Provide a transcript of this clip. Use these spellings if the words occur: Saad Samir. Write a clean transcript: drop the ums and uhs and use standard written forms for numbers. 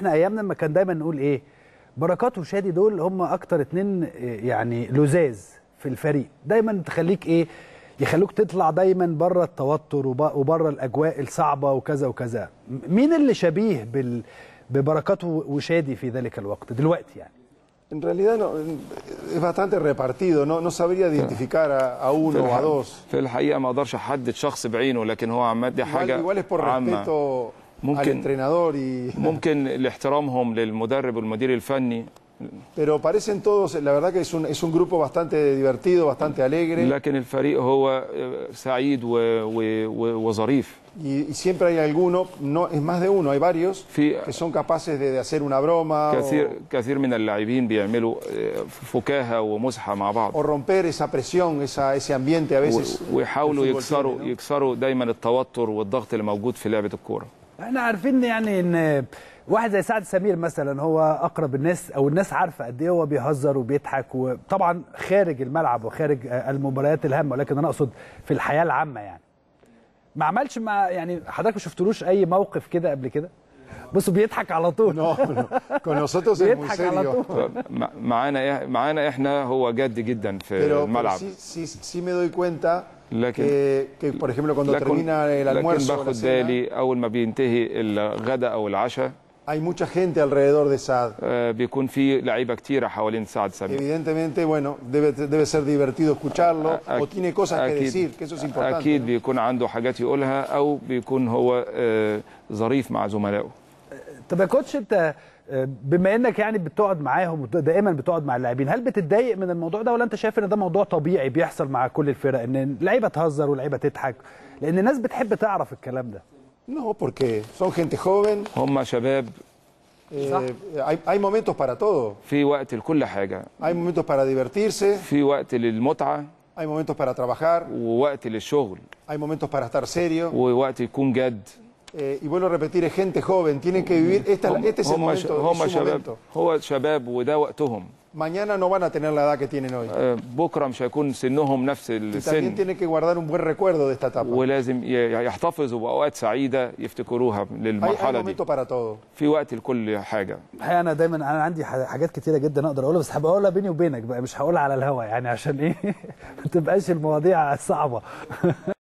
احنا ايامنا لما كان دايما نقول ايه، بركات وشادي دول هم اكتر اتنين يعني لزاز في الفريق، دايما تخليك ايه، يخلوك تطلع دايما بره التوتر وبره الاجواء الصعبه وكذا وكذا. مين اللي شبيه ببركات وشادي في ذلك الوقت دلوقتي يعني؟ En realidad no, es bastante repartido, no sabría identificar a uno o a dos. في الحقيقه ما اقدرش احدد شخص بعينه، لكن هو عماد دي حاجه عامه. ممكن لاحترامهم للمدرب والمدير الفني. Pero parecen todos, la verdad que es un grupo bastante divertido, bastante alegre. لكن الفريق هو سعيد وظريف. Y siempre hay alguno, no es más de uno, hay varios que son capaces de hacer una broma. كثير من اللاعبين بيعملوا فكاهة ومزحة مع بعض. O romper esa presión, ese ambiente a veces. ويحاولوا يكسروا دايما التوتر والضغط اللي موجود في لعبة الكورة. احنا عارفين يعني ان واحد زي سعد سمير مثلا هو اقرب الناس، او الناس عارفه قد ايه هو بيهزر وبيضحك، وطبعا خارج الملعب وخارج المباريات الهامه، ولكن انا اقصد في الحياه العامه يعني. ما عملش مع يعني حضرتك ما شفتلوش اي موقف كده قبل كده؟ بصوا بيضحك على طول. بيضحك على طول. معانا احنا هو جد جدا في الملعب. لكن por ejemplo cuando termina el almuerzo باخد بالي اول ما بينتهي الغداء او العشاء hay mucha gente alrededor de Saad. بيكون في لعيبه كتيره حوالين سعد سمير. Evidentemente bueno debe ser divertido escucharlo o tiene cosas que decir que eso es importante. اكيد بيكون عنده حاجات يقولها او بيكون هو ظريف مع زملائه. طب يا كوتش انت بما انك يعني بتقعد معاهم ودائما بتقعد مع اللاعبين، هل بتتضايق من الموضوع ده ولا انت شايف ان ده موضوع طبيعي بيحصل مع كل الفرق، ان اللعيبه تهزر واللعيبه تضحك، لان الناس بتحب تعرف الكلام ده؟ No, porque son gente joven. هم شباب. Hay momentos para todo. في وقت لكل حاجه. Hay momentos para divertirse. في وقت للمتعه. Hay momentos para trabajar. ووقت للشغل. Hay momentos para estar serio. ووقت يكون جد. Y vuelvo a repetir, es gente joven, tienen que vivir este es el momento. هو شباب وده وقتهم. Mañana no van a tener la edad que tienen hoy. بكره مش هيكون سنهم نفس السن. También tienen que guardar un buen recuerdo de esta etapa. ولازم يحتفظوا بأوقات سعيدة يفتكروها للمرحلة دي. في وقت لكل حاجة. الحقيقة أنا دايما أنا عندي حاجات كتيرة جدا أقدر أقولها، بس هقولها بيني وبينك بقى، مش هقولها على الهوا يعني عشان إيه ما تبقاش المواضيع صعبة.